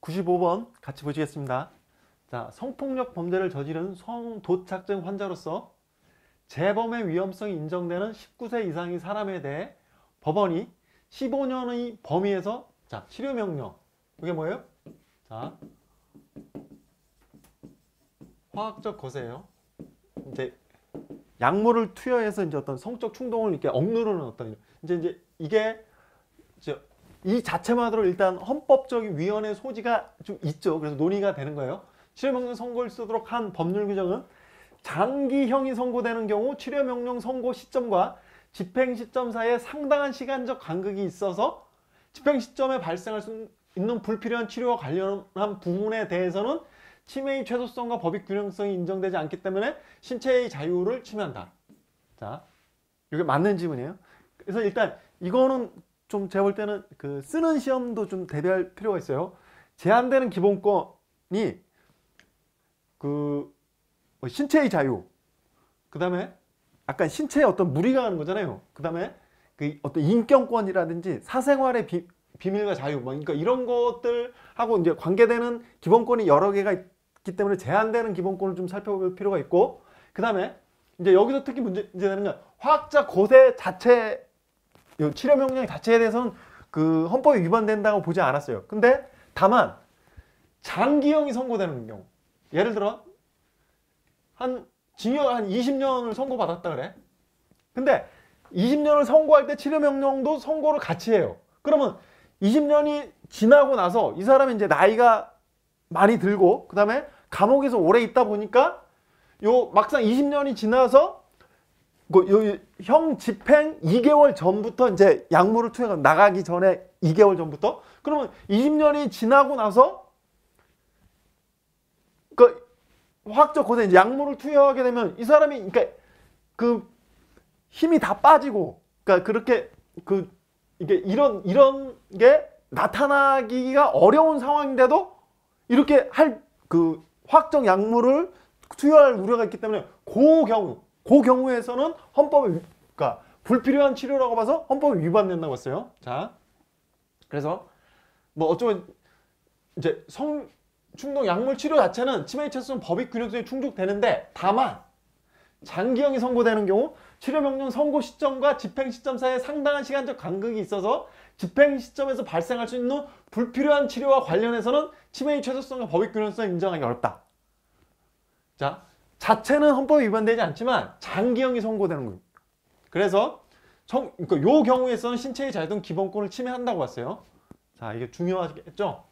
95번 같이 보시겠습니다. 자, 성폭력 범죄를 저지른 성도착증 환자로서 재범의 위험성이 인정되는 19세 이상의 사람에 대해 법원이 15년의 범위에서 자, 치료명령. 이게 뭐예요? 자, 화학적 거세예요. 이제 약물을 투여해서 이제 어떤 성적 충동을 이렇게 억누르는 어떤 이제 이게 이 자체만으로 일단 헌법적인 위헌의 소지가 좀 있죠. 그래서 논의가 되는 거예요. 치료명령 선고를 쓰도록 한 법률 규정은 장기형이 선고되는 경우 치료명령 선고 시점과 집행 시점 사이에 상당한 시간적 간극이 있어서 집행 시점에 발생할 수 있는 불필요한 치료와 관련한 부분에 대해서는 치매의 최소성과 법익 균형성이 인정되지 않기 때문에 신체의 자유를 침해한다. 자, 이게 맞는 지문이에요. 그래서 일단 이거는 좀 제가 볼 때는 그 쓰는 시험도 좀 대비할 필요가 있어요. 제한되는 기본권이 그 신체의 자유, 그 다음에 약간 신체에 어떤 무리가 가는 거잖아요. 그 다음에 그 어떤 인격권이라든지 사생활의 비밀과 자유, 그러니까 이런 것들하고 이제 관계되는 기본권이 여러 개가 있기 때문에 제한되는 기본권을 좀 살펴볼 필요가 있고, 그 다음에 이제 여기서 특히 문제되는 건 화학적 거세 자체, 치료명령 자체에 대해서는 그 헌법에 위반된다고 보지 않았어요. 근데 다만 장기형이 선고되는 경우, 예를 들어 한 징역 한 20년을 선고받았다 그래. 근데 20년을 선고할 때 치료명령도 선고를 같이 해요. 그러면 20년이 지나고 나서 이 사람이 이제 나이가 많이 들고 그 다음에 감옥에서 오래 있다 보니까 요 막상 20년이 지나서 형 집행 2개월 전부터 이제 약물을 투여가 나가기 전에 2개월 전부터, 그러면 20년이 지나고 나서 그 화학적 고세 약물을 투여하게 되면 이 사람이 그러니까 그 힘이 다 빠지고 그러니까 그렇게 그 이게 이런 게 나타나기가 어려운 상황인데도 이렇게 할 그 화학적 약물을 투여할 우려가 있기 때문에 그 경우에서는 헌법에 그러니까 불필요한 치료라고 봐서 헌법에 위반된다고 했어요. 자, 그래서 뭐 어쩌면 이제 성 충동 약물 치료 자체는 치매의 최소성 법익 균형성이 충족되는데, 다만 장기형이 선고되는 경우 치료명령 선고 시점과 집행 시점 사이에 상당한 시간적 간극이 있어서 집행 시점에서 발생할 수 있는 불필요한 치료와 관련해서는 치매의 최소성과 법익 균형성을 인정하기 어렵다. 자, 자체는 헌법에 위반되지 않지만 장기형이 선고되는 거예요. 그래서 그러니까 요 경우에서는 신체의 자유 등 기본권을 침해한다고 봤어요. 자, 이게 중요하겠죠?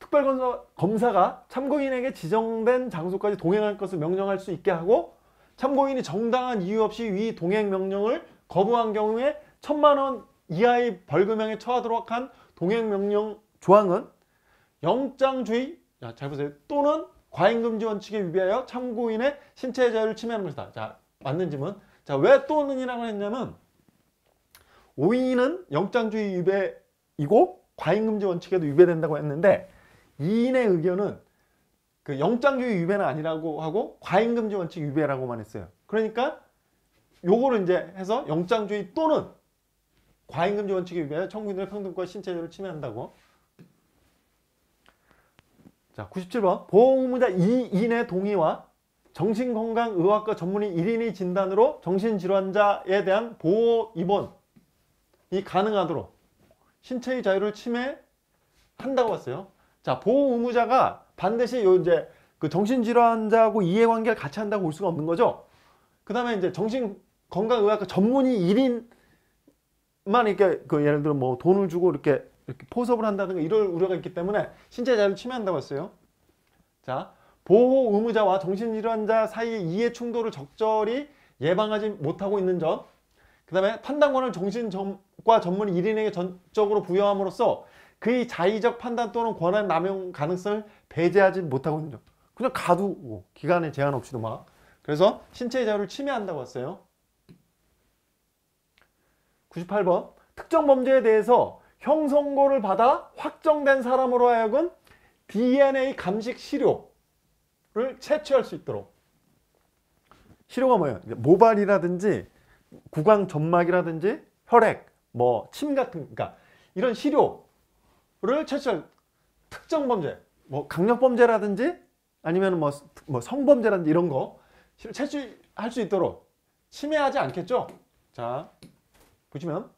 특별검사가 참고인에게 지정된 장소까지 동행할 것을 명령할 수 있게 하고, 참고인이 정당한 이유 없이 위 동행 명령을 거부한 경우에 1,000만 원 이하의 벌금형에 처하도록 한 동행 명령 조항은 영장주의, 야, 잘 보세요, 또는 과잉금지 원칙에 위배하여 참고인의 신체의 자유를 침해하는 것이다. 자, 맞는 질문. 자, 왜 또는이라고 했냐면 오인은 영장주의 위배이고 과잉금지 원칙에도 위배된다고 했는데, 이인의 의견은 그 영장주의 위배는 아니라고 하고 과잉금지 원칙 위배라고만 했어요. 그러니까 요거를 이제 해서 영장주의 또는 과잉금지 원칙에 위배하여 청구인들의 평등과 신체자유를 침해한다고. 자, 97번 보호의무자 2인의 동의와 정신건강의학과 전문의 1인의 진단으로 정신질환자에 대한 보호 입원이 가능하도록 신체의 자유를 침해한다고 봤어요. 자, 보호 의무자가 반드시 요 이제 그 정신질환자하고 이해관계를 같이 한다고 볼 수가 없는 거죠. 그 다음에 이제 정신건강의학과 전문의 1인만 이렇게 그 예를 들어 뭐 돈을 주고 이렇게 포섭을 한다든가 이럴 우려가 있기 때문에 신체 자유를 침해한다고 했어요. 자, 보호 의무자와 정신질환자 사이의 이해 충돌을 적절히 예방하지 못하고 있는 점, 그 다음에 판단권을 정신과 전문의 1인에게 전적으로 부여함으로써 그의 자의적 판단 또는 권한 남용 가능성을 배제하지 못하고 있는 점. 그냥 가두고 기간에 제한 없이도 막. 그래서 신체의 자유를 침해한다고 했어요. 98번 특정 범죄에 대해서 형 선고를 받아 확정된 사람으로 하여금 DNA 감식 시료를 채취할 수 있도록. 시료가 뭐예요? 모발이라든지 구강 점막이라든지 혈액, 뭐 침 같은, 그러니까 이런 시료 를 채취할 특정 범죄, 뭐 강력범죄라든지 아니면 뭐 성범죄라든지 이런 거 채취할 수 있도록 침해하지 않겠죠? 자, 보시면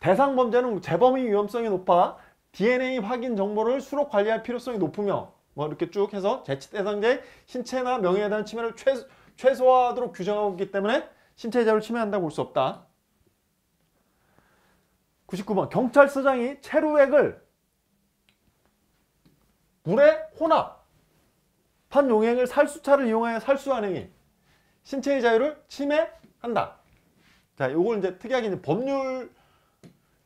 대상 범죄는 재범의 위험성이 높아 DNA 확인 정보를 수록 관리할 필요성이 높으며, 뭐 이렇게 쭉 해서 재치 대상자의 신체나 명예에 대한 침해를 최소화하도록 규정하고 있기 때문에 신체의 자유를 침해한다고 볼 수 없다. 99번 경찰서장이 체류액을 물에 혼합한 용액을 살수차를 이용하여 살수한 행위, 신체의 자유를 침해한다. 자, 요걸 이제 특이하게 이제 법률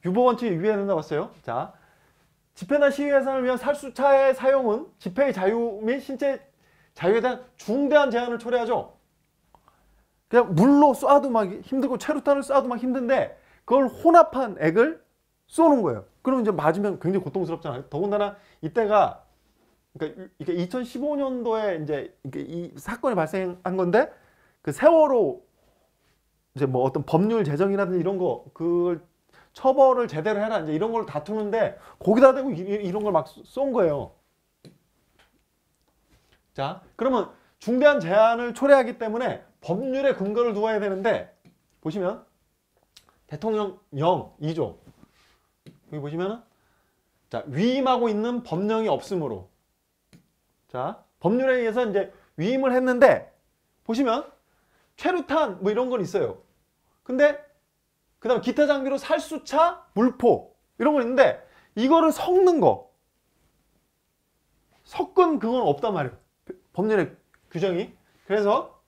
유보 원칙에 위배해야 된다고 봤어요. 자, 집회나 시위 해산을 위한 살수차의 사용은 집회의 자유 및 신체 자유에 대한 중대한 제한을 초래하죠. 그냥 물로 쏴도 막 힘들고 체류탄을 쏴도 막 힘든데 그걸 혼합한 액을 쏘는 거예요. 그럼 이제 맞으면 굉장히 고통스럽잖아요. 더군다나 이때가 그러니까 2015년도에 이제 이 사건이 발생한 건데 그 세월호 이제 뭐 어떤 법률 제정이라든지 이런 거 그걸 처벌을 제대로 해라 이제 이런 걸 다투는데 거기다 대고 이런 걸 막 쏜 거예요. 자, 그러면 중대한 제한을 초래하기 때문에 법률에 근거를 두어야 되는데 보시면 대통령령 2조 여기 보시면은 자, 위임하고 있는 법령이 없으므로 자, 법률에 의해서 이제 위임을 했는데 보시면 최루탄 뭐 이런 건 있어요. 근데 그 다음 기타 장비로 살수차, 물포 이런 건 있는데 이거를 섞는 거 섞은 그건 없단 말이에요. 법률의 규정이. 그래서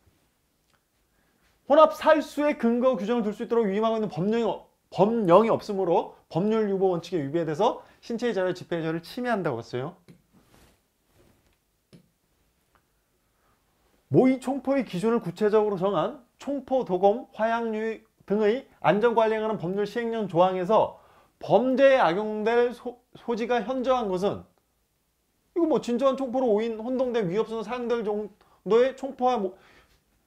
혼합 살수의 근거 규정을 둘 수 있도록 위임하고 있는 법령이 없으므로 법률 유보 원칙에 위배돼서 신체의 자유, 집회의 자유를 침해한다고 했어요. 모의 총포의 기준을 구체적으로 정한 총포, 도검, 화약류 등의 안전관리에 관한 법률 시행령 조항에서 범죄에 악용될 소지가 현저한 것은 이거 뭐 진정한 총포로 오인, 혼동된 위협성으로 사용될 정도의 총포와 뭐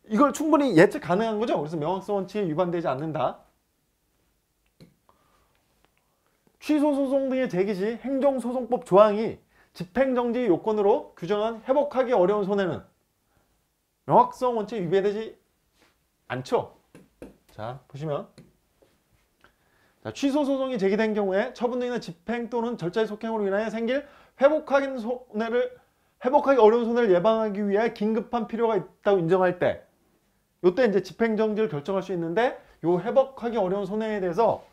이걸 충분히 예측 가능한 거죠. 그래서 명확성 원칙에 위반되지 않는다. 취소소송 등의 제기 시 행정소송법 조항이 집행정지 요건으로 규정한 회복하기 어려운 손해는 명확성 원칙에 위배되지 않죠. 자, 보시면 자, 취소소송이 제기된 경우에 처분 등이나 집행 또는 절차의 속행으로 인하여 생길 회복하기 어려운 손해를 예방하기 위해 긴급한 필요가 있다고 인정할 때 요때 이제 집행정지를 결정할 수 있는데 요 회복하기 어려운 손해에 대해서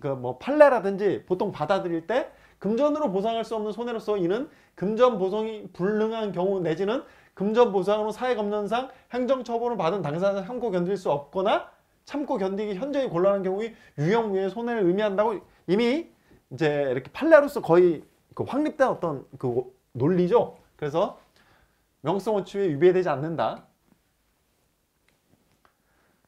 그 뭐 판례라든지 보통 받아들일 때 금전으로 보상할 수 없는 손해로서 이는 금전 보상이 불능한 경우 내지는 금전 보상으로 사회검론상 행정처벌을 받은 당사자는 참고 견딜 수 없거나 참고 견디기 현저히 곤란한 경우에 유형무효의 손해를 의미한다고 이미 이제 이렇게 판례로서 거의 그 확립된 어떤 그 논리죠. 그래서 명확성 원칙에 위배되지 않는다.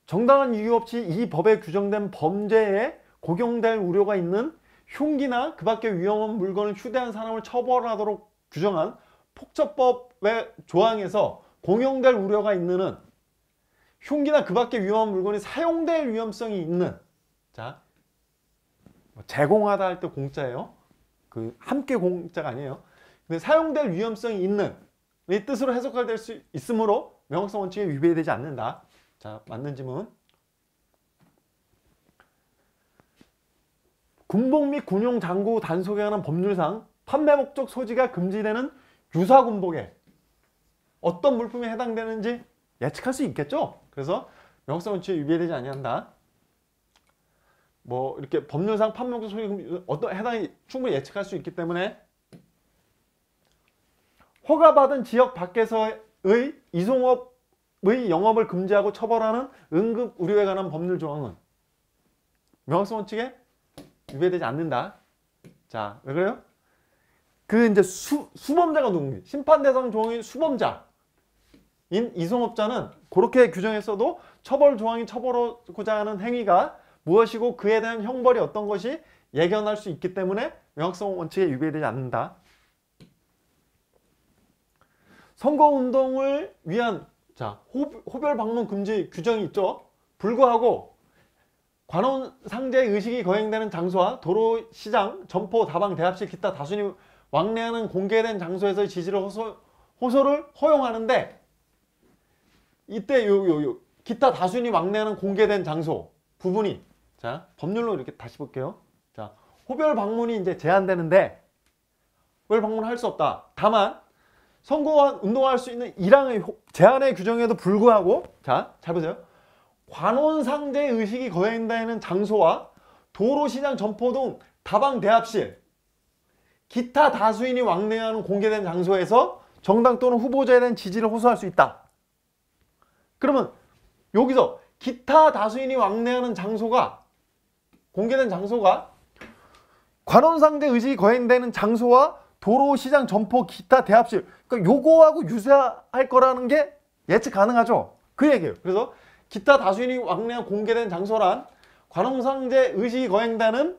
정당한 이유 없이 이 법에 규정된 범죄에 적용될 우려가 있는 흉기나 그 밖의 위험한 물건을 휴대한 사람을 처벌하도록 규정한 폭처법의 조항에서 공용될 우려가 있는 흉기나 그 밖의 위험한 물건이 사용될 위험성이 있는 자, 제공하다 할 때 공짜예요. 그 함께 공짜가 아니에요. 근데 사용될 위험성이 있는 이 뜻으로 해석될 수 있으므로 명확성 원칙에 위배되지 않는다. 자, 맞는 질문. 군복 및 군용 장구 단속에 관한 법률상 판매 목적 소지가 금지되는 유사 군복에 어떤 물품에 해당되는지 예측할 수 있겠죠? 그래서 명확성 원칙에 위배되지 아니한다. 뭐 이렇게 법률상 판매 목적 소지 어떤 해당이 충분히 예측할 수 있기 때문에 허가받은 지역 밖에서의 이송업의 영업을 금지하고 처벌하는 응급 의료에 관한 법률 조항은 명확성 원칙에 위배되지 않는다. 자, 왜 그래요? 그 이제 수범자가 누군지 심판 대상 조항인 수범자인 이송업자는 그렇게 규정했어도 처벌 조항이 처벌하고자 하는 행위가 무엇이고 그에 대한 형벌이 어떤 것이 예견할 수 있기 때문에 명확성 원칙에 위배되지 않는다. 선거운동을 위한 자, 호별 방문 금지 규정이 있죠. 불구하고 관원 상제의 의식이 거행되는 장소와 도로, 시장, 점포, 다방, 대합실, 기타 다수니 왕래하는 공개된 장소에서의 지지를 호소를 허용하는데, 이때 기타 다수니 왕래하는 공개된 장소 부분이, 자, 법률로 이렇게 다시 볼게요. 자, 호별 방문이 이제 제한되는데 호별 방문할 수 없다. 다만 선거와 운동할 수 있는 일항의 제한의 규정에도 불구하고, 자, 잘 보세요. 관원상제의 의식이 거행되는 장소와 도로, 시장, 점포 등 다방, 대합실, 기타 다수인이 왕래하는 공개된 장소에서 정당 또는 후보자에 대한 지지를 호소할 수 있다. 그러면 여기서 기타 다수인이 왕래하는 장소가, 공개된 장소가 관원상제 의식이 거행되는 장소와 도로, 시장, 점포, 기타, 대합실, 그러니까 요거하고 유사할 거라는 게 예측 가능하죠. 그 얘기예요. 그래서 기타 다수인이 왕래한 공개된 장소란 관원상제 의식이 거행되는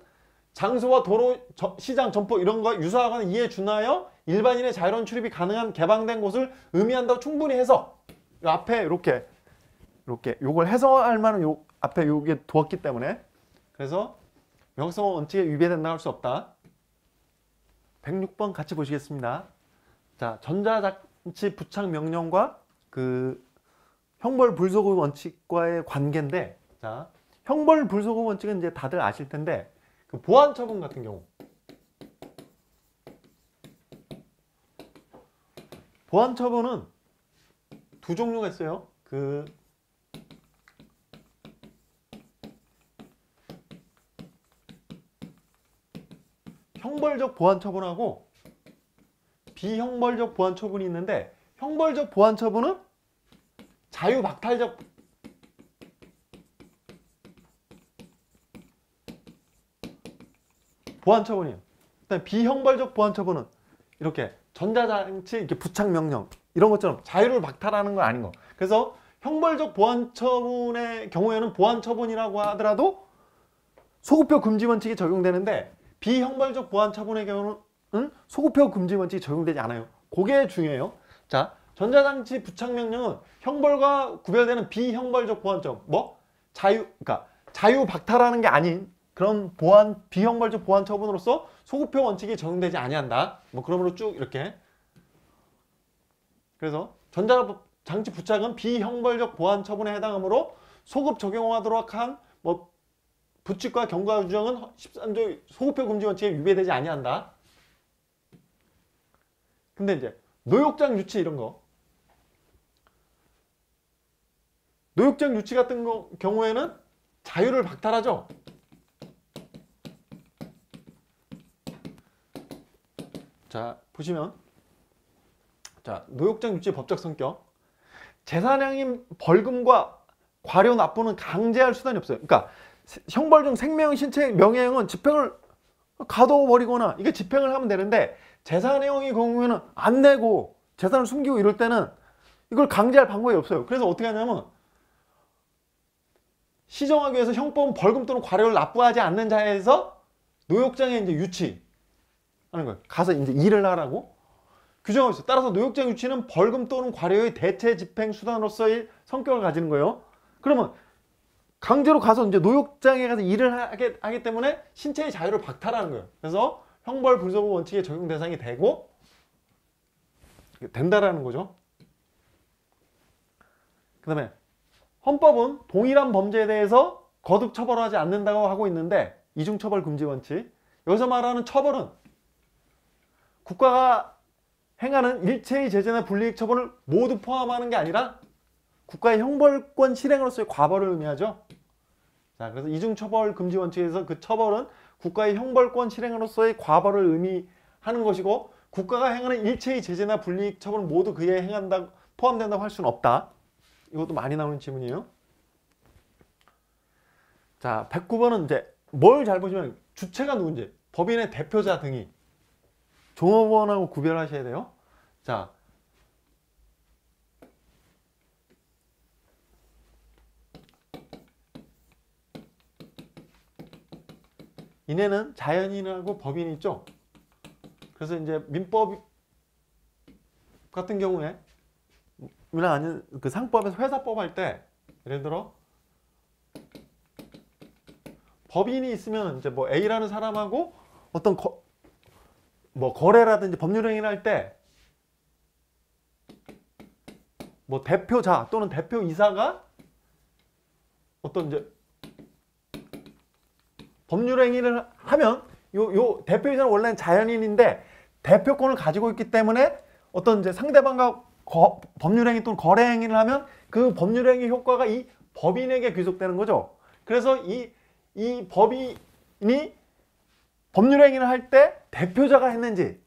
장소와 도로, 시장, 점포 이런 거와 유사하거나 이에 준하여 일반인의 자유로운 출입이 가능한 개방된 곳을 의미한다고 충분히 해서, 앞에 이렇게 요걸 해석할 만한 요 앞에 요게 두었기 때문에, 그래서 명확성 원칙에 위배된다고 할 수 없다. 106번 같이 보시겠습니다. 자, 전자장치 부착 명령과 그 형벌 불소급 원칙과의 관계인데, 자, 형벌 불소급 원칙은 이제 다들 아실 텐데, 그 보안 처분 같은 경우, 보안 처분은 두 종류가 있어요. 그 형벌적 보안 처분하고 비형벌적 보안 처분이 있는데, 형벌적 보안 처분은 자유박탈적 보안 처분이에요. 일단 비형벌적 보안 처분은 이렇게 전자장치 이렇게 부착 명령 이런 것처럼 자유를 박탈하는 건 아닌 거. 그래서 형벌적 보안 처분의 경우에는 보안 처분이라고 하더라도 소급표 금지 원칙이 적용되는데, 비형벌적 보안 처분의 경우는 소급표 금지 원칙이 적용되지 않아요. 그게 중요해요. 자, 전자장치 부착명령은 형벌과 구별되는 비형벌적 보안 처분, 그러니까 자유 박탈하는 게 아닌 그런 비형벌적 보안 처분으로서 소급표 원칙이 적용되지 아니한다. 그러므로 쭉 이렇게, 그래서 전자장치 부착은 비형벌적 보안 처분에 해당하므로 소급 적용하도록 한 부칙과 경과 규정은 13조 소급표 금지 원칙에 위배되지 아니한다. 근데 이제 노욕장 유치 이런 거, 노욕장 유치 같은 경우에는 자유를 박탈하죠. 자, 보시면, 자, 노욕장 유치 법적 성격, 재산형인 벌금과 과료 납부는 강제할 수단이 없어요. 그러니까 형벌 중 생명, 신체, 명예형은 집행을 가둬버리거나 이게 집행을 하면 되는데, 재산형의 경우에는 안 내고 재산을 숨기고 이럴 때는 이걸 강제할 방법이 없어요. 그래서 어떻게 하냐면, 시정하기 위해서 형법은 벌금 또는 과료를 납부하지 않는 자에서 노역장에 이제 유치하는 거예요. 가서 이제 일을 하라고 규정하고 있어요. 따라서 노역장 유치는 벌금 또는 과료의 대체 집행 수단으로서의 성격을 가지는 거예요. 그러면 강제로 가서 이제 노역장에 가서 일을 하기 때문에 신체의 자유를 박탈하는 거예요. 그래서 형벌 불소급 원칙의 적용 대상이 되고 된다라는 거죠. 그 다음에 헌법은 동일한 범죄에 대해서 거듭 처벌하지 않는다고 하고 있는데, 이중처벌 금지 원칙, 여기서 말하는 처벌은 국가가 행하는 일체의 제재나 불이익 처벌을 모두 포함하는 게 아니라 국가의 형벌권 실행으로서의 과벌을 의미하죠. 자, 그래서 이중처벌 금지 원칙에서 그 처벌은 국가의 형벌권 실행으로서의 과벌을 의미하는 것이고, 국가가 행하는 일체의 제재나 불이익 처벌은 모두 그에 행한다, 포함된다고 할 수는 없다. 이것도 많이 나오는 질문이에요. 자, 109번은 이제 뭘 잘 보시면, 주체가 누군지, 법인의 대표자 등이, 종업원하고 구별하셔야 돼요. 자, 이내는 자연인하고 법인이 있죠. 그래서 이제 민법 같은 경우에, 아니면 그 상법에서 회사법 할 때, 예를 들어 법인이 있으면 이제 뭐 A라는 사람하고 어떤 뭐 거래라든지 법률행위를 할 때 뭐 대표자 또는 대표이사가 어떤 이제 법률행위를 하면 요 대표이사는 원래는 자연인인데 대표권을 가지고 있기 때문에 어떤 이제 상대방과 법률행위 또는 거래행위를 하면 그 법률행위 효과가 이 법인에게 귀속되는 거죠. 그래서 이 법인이 법률행위를 할 때 대표자가 했는지,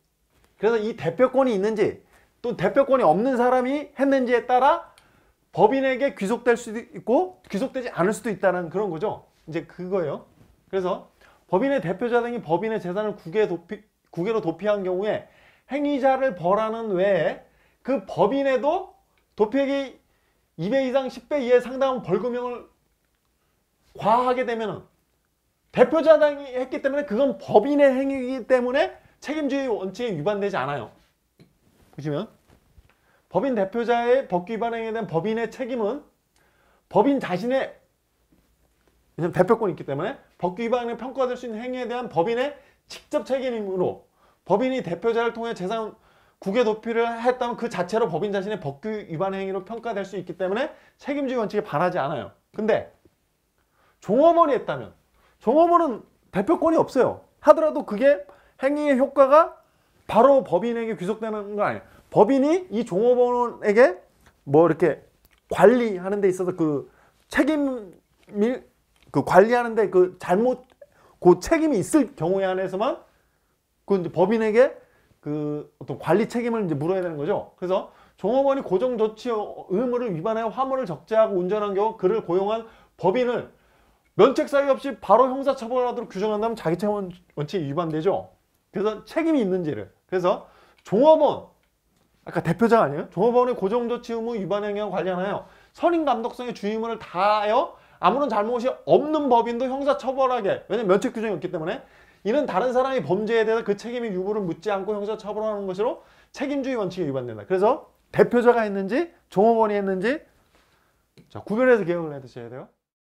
그래서 이 대표권이 있는지 또 대표권이 없는 사람이 했는지에 따라 법인에게 귀속될 수도 있고 귀속되지 않을 수도 있다는 그런 거죠. 이제 그거예요. 그래서 법인의 대표자 등이 법인의 재산을 국외로 도피한 경우에 행위자를 벌하는 외에 그 법인에도 도피액이 2배 이상 10배 이하에 상당한 벌금형을 과하게 되면 대표자 등이 했기 때문에 그건 법인의 행위이기 때문에 책임주의 원칙에 위반되지 않아요. 보시면 법인 대표자의 법규위반 행위에 대한 법인의 책임은 법인 자신의, 왜냐면 대표권이 있기 때문에 법규위반에 평가될 수 있는 행위에 대한 법인의 직접 책임이므로 법인이 대표자를 통해 재산 국외 도피를 했다면 그 자체로 법인 자신의 법규위반 행위로 평가될 수 있기 때문에 책임주의 원칙에 반하지 않아요. 근데 종업원이 했다면, 종업원은 대표권이 없어요. 하더라도 그게 행위의 효과가 바로 법인에게 귀속되는 거 아니에요. 법인이 이 종업원에게 뭐 이렇게 관리하는 데 있어서 그 책임이, 그 관리하는 데 그 잘못, 그 책임이 있을 경우에 한해서만 그 이제 법인에게 그 어떤 관리 책임을 이제 물어야 되는 거죠. 그래서 종업원이 고정조치 의무를 위반하여 화물을 적재하고 운전한 경우 그를 고용한 법인을 면책 사유 없이 바로 형사처벌하도록 규정한다면 자기 책임 원칙이 위반되죠. 그래서 책임이 있는지를. 그래서 종업원, 아까 대표자 아니에요? 종업원의 고정조치 의무 위반 행위와 관련하여 선임 감독성의 주의무를 다하여 아무런 잘못이 없는 법인도 형사처벌하게, 왜냐면 면책 규정이 없기 때문에, 이는 다른 사람이 범죄에 대해서 그 책임의 유무를 묻지 않고 형사처벌하는 것으로 책임주의 원칙에 위반된다. 그래서 대표자가 했는지 종업원이 했는지 자 구별해서 기억을 해두셔야 돼요.